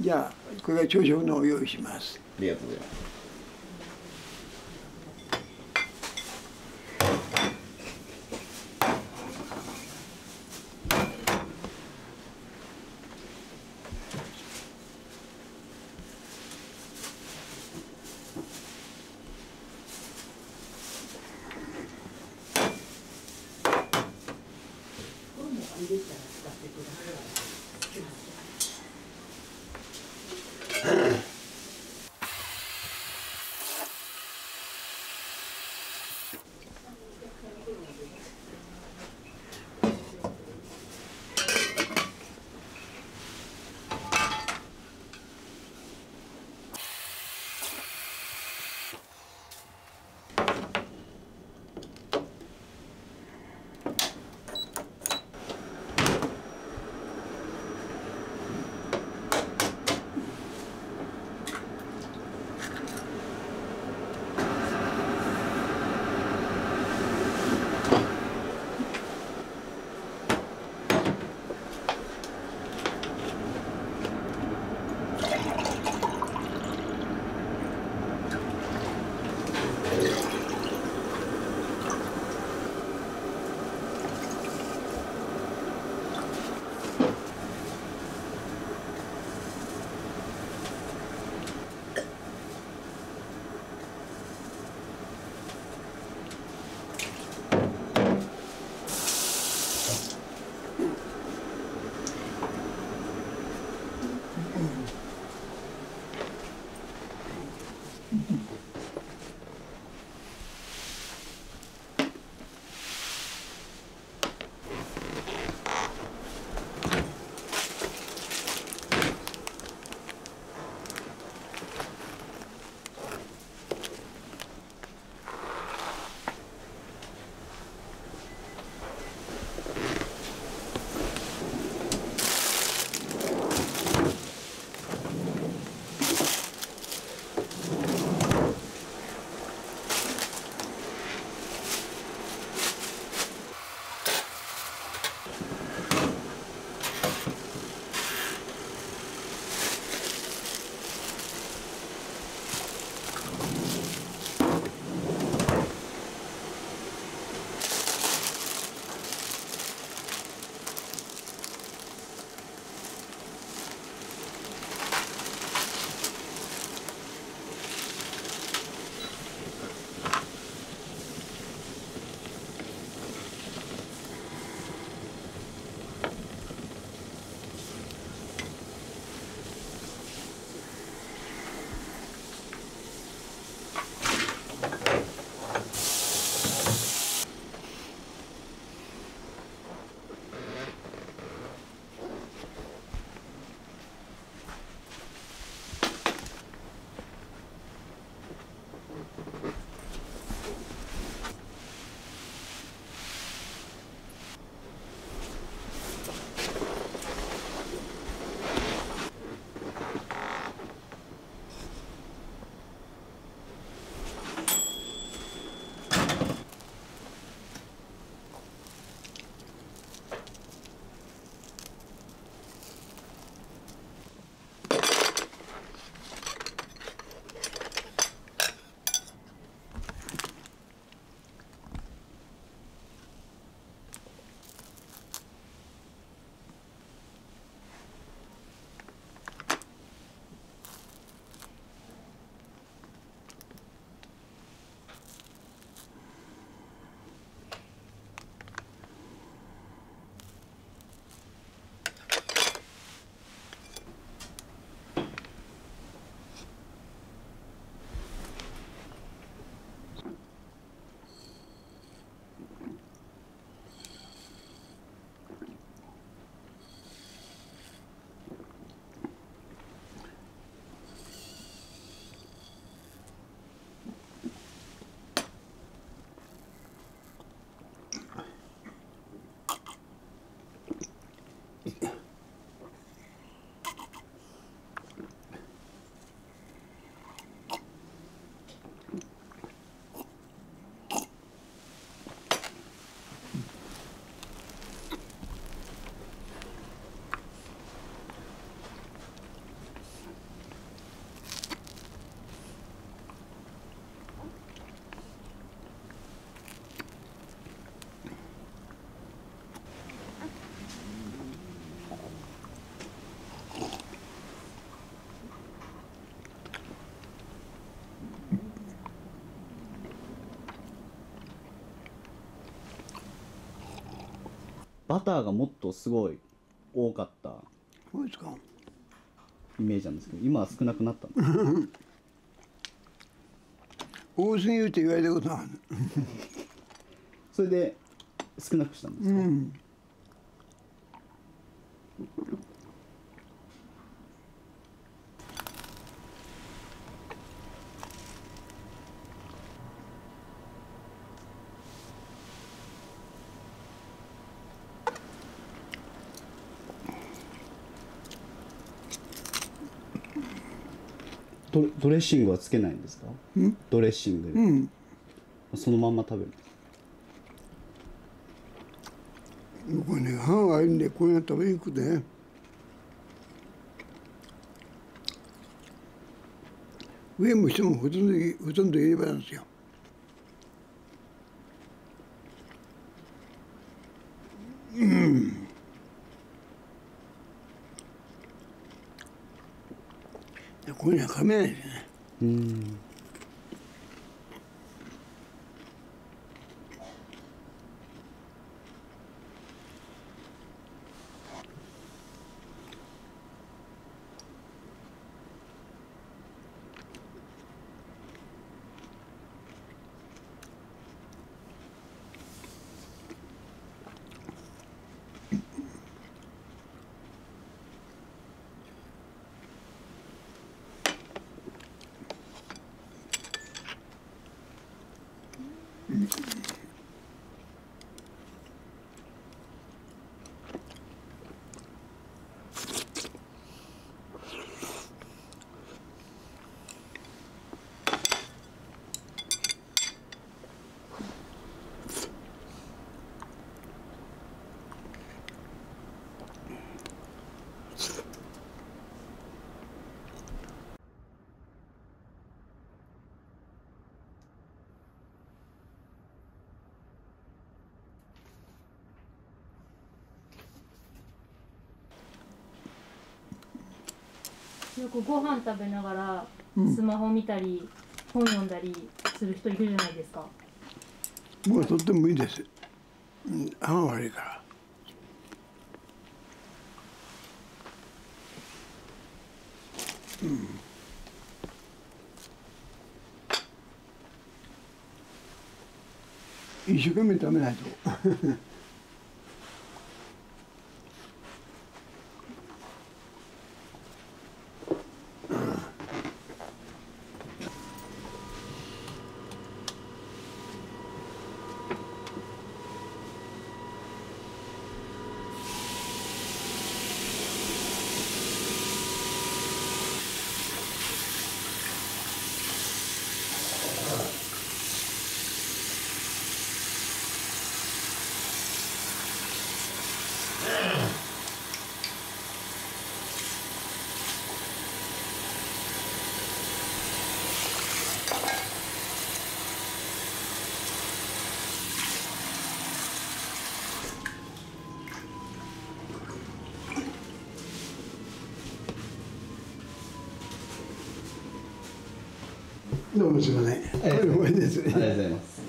じゃあこれが朝食のを用意します。ありがとうございます。バターがもっとすごい多かったイメージなんですけど、今は少なくなったんです多すぎるって言われたことあるそれで少なくしたんですか、うん、ドレッシングはつけないんですか？ドレッシング、うん、そのまんま食べる。僕ね、歯が悪いんでこうやったらいいくて、上も下もほとんど入れ歯なんですよ。うん、こういうのは噛めないですね。うん。よくご飯食べながらスマホ見たり、うん、本読んだりする人いるじゃないですか。もうとってもいいです。歯が悪いから。うん。一生懸命食べないと。どうもすみません。これ終わりです。ありがとうございます。